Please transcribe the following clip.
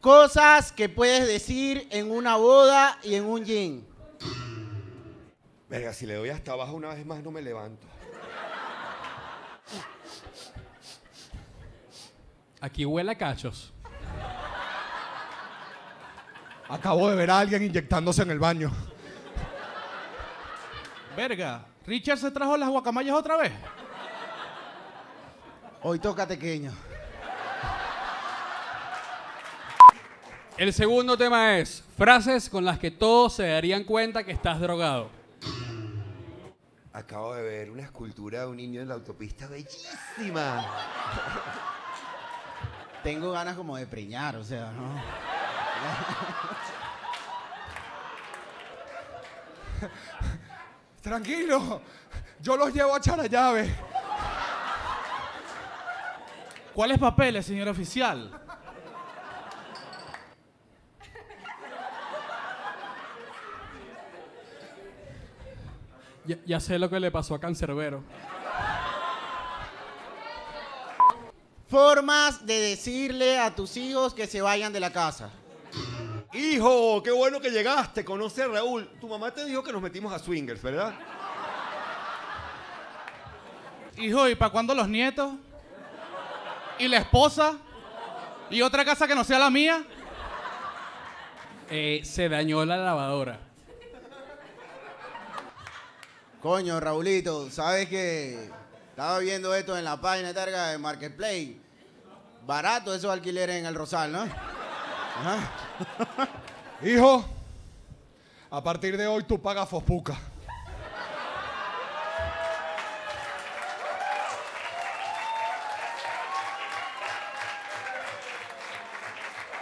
Cosas que puedes decir en una boda y en un gym. Verga, si le doy hasta abajo una vez más no me levanto. Aquí huele a cachos. Acabo de ver a alguien inyectándose en el baño. Verga, Richard se trajo las guacamayas otra vez. Hoy toca tequeño. El segundo tema es frases con las que todos se darían cuenta que estás drogado. Acabo de ver una escultura de un niño en la autopista bellísima. Tengo ganas como de preñar, o sea, ¿no? Tranquilo, yo los llevo a echar a llave. ¿Cuáles papeles, señor oficial? Ya sé lo que le pasó a Cancerbero. Formas de decirle a tus hijos que se vayan de la casa. Hijo, qué bueno que llegaste. Conoce a Raúl. Tu mamá te dijo que nos metimos a swingers, ¿verdad? Hijo, ¿y para cuándo los nietos? ¿Y la esposa? ¿Y otra casa que no sea la mía? Se dañó la lavadora. Coño, Raulito, ¿sabes qué? Estaba viendo esto en la página targa de Marketplace. Barato esos alquileres en el Rosal, ¿no? Ajá. Hijo, a partir de hoy tú pagas Fospuca.